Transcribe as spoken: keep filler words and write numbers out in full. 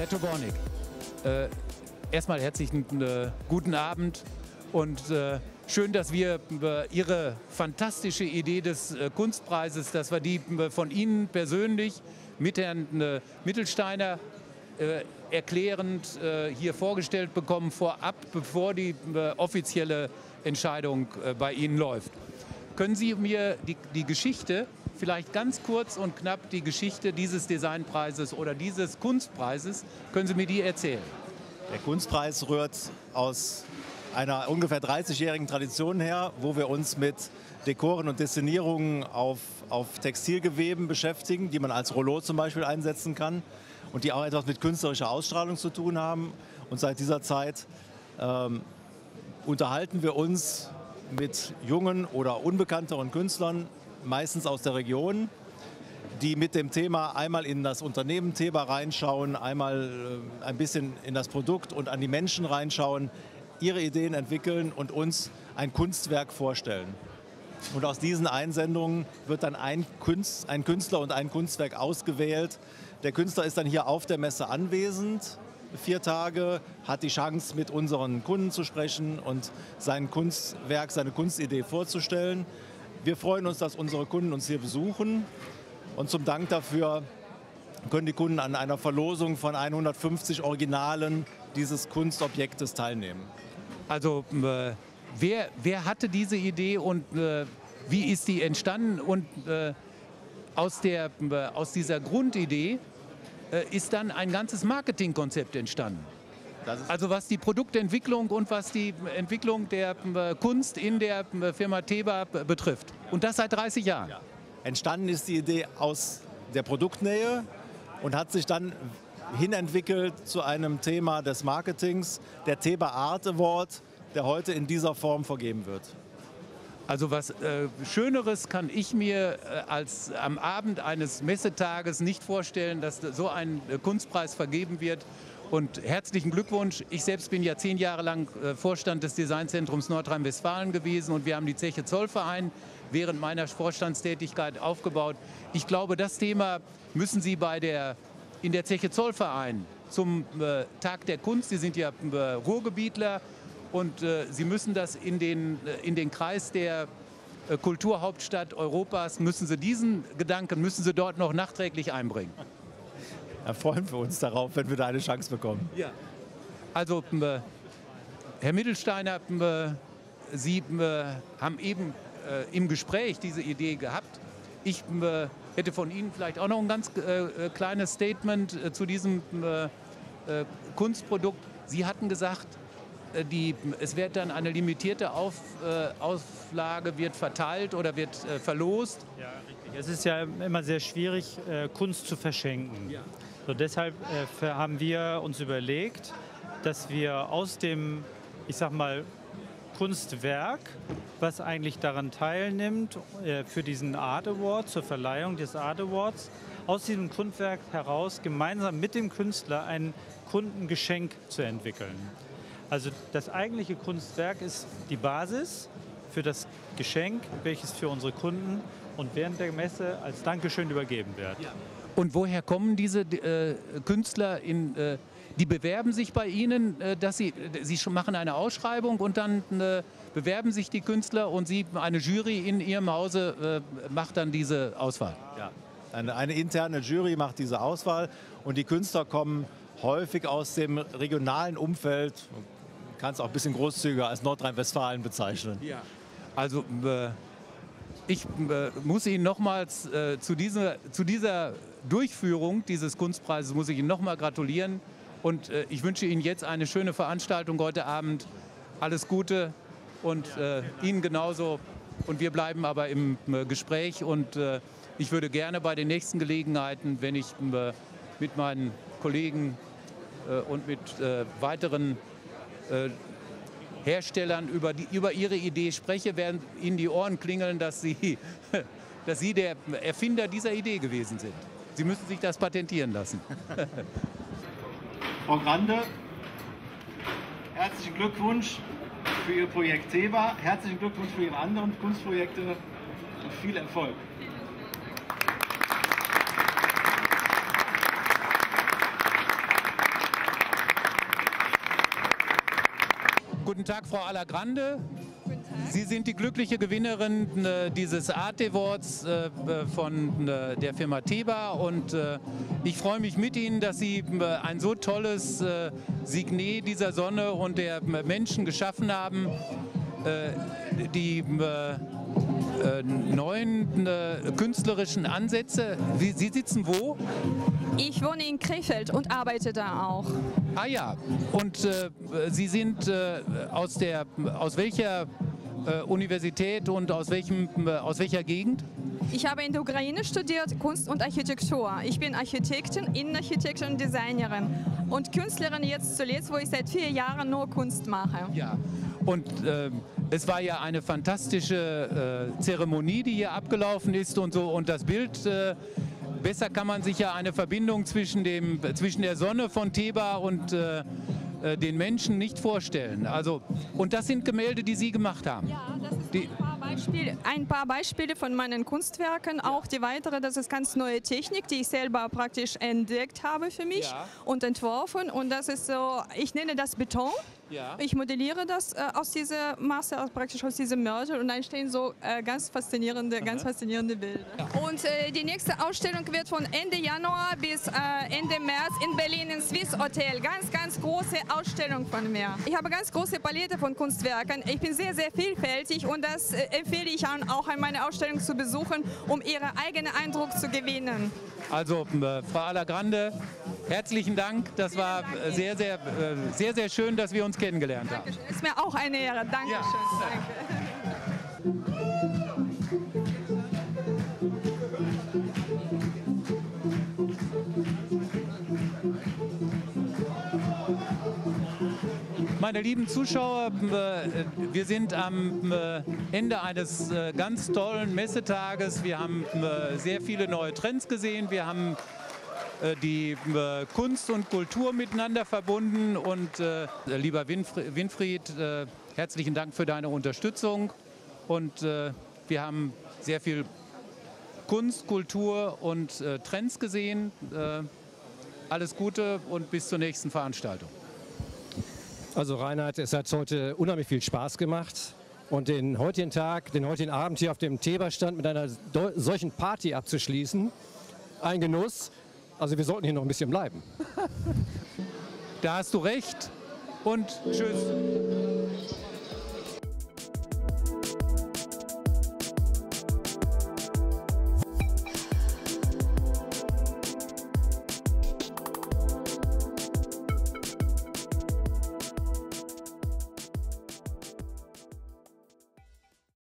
Herr Tobornig, äh, erstmal herzlichen äh, guten Abend und äh, schön, dass wir äh, Ihre fantastische Idee des äh, Kunstpreises, dass wir die äh, von Ihnen persönlich mit Herrn äh, Mittelsteiner äh, erklärend äh, hier vorgestellt bekommen, vorab, bevor die äh, offizielle Entscheidung äh, bei Ihnen läuft. Können Sie mir die, die Geschichte, vielleicht ganz kurz und knapp die Geschichte dieses Designpreises oder dieses Kunstpreises, können Sie mir die erzählen? Der Kunstpreis rührt aus einer ungefähr dreißigjährigen Tradition her, wo wir uns mit Dekoren und Inszenierungen auf, auf Textilgeweben beschäftigen, die man als Rollo zum Beispiel einsetzen kann und die auch etwas mit künstlerischer Ausstrahlung zu tun haben. Und seit dieser Zeit ähm, unterhalten wir uns mit jungen oder unbekannteren Künstlern, meistens aus der Region, die mit dem Thema einmal in das Unternehmen Teba reinschauen, einmal ein bisschen in das Produkt und an die Menschen reinschauen, ihre Ideen entwickeln und uns ein Kunstwerk vorstellen. Und aus diesen Einsendungen wird dann ein Künstler und ein Kunstwerk ausgewählt. Der Künstler ist dann hier auf der Messe anwesend, vier Tage, hat die Chance, mit unseren Kunden zu sprechen und sein Kunstwerk, seine Kunstidee vorzustellen. Wir freuen uns, dass unsere Kunden uns hier besuchen, und zum Dank dafür können die Kunden an einer Verlosung von hundertfünfzig Originalen dieses Kunstobjektes teilnehmen. Also äh, wer, wer hatte diese Idee und äh, wie ist die entstanden? Und äh, aus, der, äh, aus dieser Grundidee äh, ist dann ein ganzes Marketingkonzept entstanden. Also was die Produktentwicklung und was die Entwicklung der Kunst in der Firma Teba betrifft. Und das seit dreißig Jahren. Ja. Entstanden ist die Idee aus der Produktnähe und hat sich dann hinentwickelt zu einem Thema des Marketings, der Teba Art Award, der heute in dieser Form vergeben wird. Also was äh, Schöneres kann ich mir äh, als am Abend eines Messetages nicht vorstellen, dass so ein äh, Kunstpreis vergeben wird. Und herzlichen Glückwunsch. Ich selbst bin ja zehn Jahre lang äh, Vorstand des Designzentrums Nordrhein-Westfalen gewesen und wir haben die Zeche Zollverein während meiner Vorstandstätigkeit aufgebaut. Ich glaube, das Thema müssen Sie bei der, in der Zeche Zollverein zum äh, Tag der Kunst, Sie sind ja äh, Ruhrgebietler, und äh, Sie müssen das in den, in den Kreis der äh, Kulturhauptstadt Europas, müssen Sie diesen Gedanken, müssen Sie dort noch nachträglich einbringen. Da freuen wir uns darauf, wenn wir da eine Chance bekommen. Ja. Also, äh, Herr Mittelsteiner, äh, Sie äh, haben eben äh, im Gespräch diese Idee gehabt. Ich äh, hätte von Ihnen vielleicht auch noch ein ganz äh, kleines Statement äh, zu diesem äh, äh, Kunstprodukt. Sie hatten gesagt, Die, es wird dann eine limitierte Auf, äh, Auflage wird verteilt oder wird äh, verlost. Ja, richtig. Es ist ja immer sehr schwierig, äh, Kunst zu verschenken. Ja. So, deshalb äh, haben wir uns überlegt, dass wir aus dem, ich sag mal, Kunstwerk, was eigentlich daran teilnimmt, äh, für diesen Art Award, zur Verleihung des Art Awards, aus diesem Kunstwerk heraus gemeinsam mit dem Künstler ein Kundengeschenk zu entwickeln. Also das eigentliche Kunstwerk ist die Basis für das Geschenk, welches für unsere Kunden und während der Messe als Dankeschön übergeben wird. Und woher kommen diese äh, Künstler? In, äh, die bewerben sich bei Ihnen, äh, dass sie, sie machen eine Ausschreibung und dann äh, bewerben sich die Künstler und sie, eine Jury in Ihrem Hause äh, macht dann diese Auswahl? Ja, eine, eine interne Jury macht diese Auswahl und die Künstler kommen häufig aus dem regionalen Umfeld. Ich kann es auch ein bisschen großzügiger als Nordrhein-Westfalen bezeichnen. Ja. Also äh, ich äh, muss Ihnen nochmals äh, zu, dieser, zu dieser Durchführung dieses Kunstpreises muss ich Ihnen nochmal gratulieren. Und äh, ich wünsche Ihnen jetzt eine schöne Veranstaltung heute Abend. Alles Gute und ja, äh, Ihnen genauso. Und wir bleiben aber im äh, Gespräch. Und äh, ich würde gerne bei den nächsten Gelegenheiten, wenn ich äh, mit meinen Kollegen äh, und mit äh, weiteren Herstellern über, die, über ihre Idee spreche, werden Ihnen die Ohren klingeln, dass Sie, dass Sie der Erfinder dieser Idee gewesen sind. Sie müssen sich das patentieren lassen. Frau Grande, herzlichen Glückwunsch für Ihr Projekt Teba, herzlichen Glückwunsch für Ihre anderen Kunstprojekte und viel Erfolg. Guten Tag, Frau Allagrande. Guten Tag. Sie sind die glückliche Gewinnerin äh, dieses Art Awards äh, von äh, der Firma Teba. Und äh, ich freue mich mit Ihnen, dass Sie äh, ein so tolles äh, Signet dieser Sonne und der äh, Menschen geschaffen haben. Äh, die äh, Äh, neuen äh, künstlerischen Ansätze. Wie, Sie sitzen wo? Ich wohne in Krefeld und arbeite da auch. Ah ja, und äh, Sie sind äh, aus der, aus welcher äh, Universität und aus, welchem, äh, aus welcher Gegend? Ich habe in der Ukraine studiert Kunst und Architektur. Ich bin Architektin, Innenarchitektin und Designerin und Künstlerin jetzt zuletzt, wo ich seit vier Jahren nur Kunst mache. Ja, und äh, es war ja eine fantastische äh, Zeremonie, die hier abgelaufen ist und so. Und das Bild, äh, besser kann man sich ja eine Verbindung zwischen, dem, zwischen der Sonne von Teba und äh, äh, den Menschen nicht vorstellen. Also, und das sind Gemälde, die Sie gemacht haben? Ja, das ist die, ein, paar Beispiele, ein paar Beispiele von meinen Kunstwerken. Ja. Auch die weitere, das ist ganz neue Technik, die ich selber praktisch entdeckt habe für mich, ja, und entworfen. Und das ist so, ich nenne das Beton. Ja. Ich modelliere das äh, aus dieser Masse, also praktisch aus diesem Mörtel, und dann stehen so äh, ganz faszinierende, aha, ganz faszinierende Bilder. Ja. Und äh, die nächste Ausstellung wird von Ende Januar bis äh, Ende März in Berlin im Swiss Hotel. Ganz, ganz große Ausstellung von mir. Ich habe ganz große Palette von Kunstwerken. Ich bin sehr, sehr vielfältig, und das äh, empfehle ich an, auch an meine Ausstellung zu besuchen, um ihren eigenen Eindruck zu gewinnen. Also äh, Frau Allagrande, herzlichen Dank. Das Vielen war Dank sehr, sehr, äh, sehr, sehr schön, dass wir uns kennengelernt haben. Dankeschön. Ist mir auch eine Ehre. Dankeschön. Ja. Danke. Meine lieben Zuschauer, wir sind am Ende eines ganz tollen Messetages. Wir haben sehr viele neue Trends gesehen. Wir haben die äh, Kunst und Kultur miteinander verbunden. Und äh, lieber Winfried, Winfried äh, herzlichen Dank für deine Unterstützung. Und äh, wir haben sehr viel Kunst, Kultur und äh, Trends gesehen. Äh, alles Gute und bis zur nächsten Veranstaltung. Also Reinhard, es hat heute unheimlich viel Spaß gemacht. Und den heutigen Tag, den heutigen Abend hier auf dem Teba-Stand mit einer solchen Party abzuschließen, ein Genuss. Also wir sollten hier noch ein bisschen bleiben. Da hast du recht und tschüss.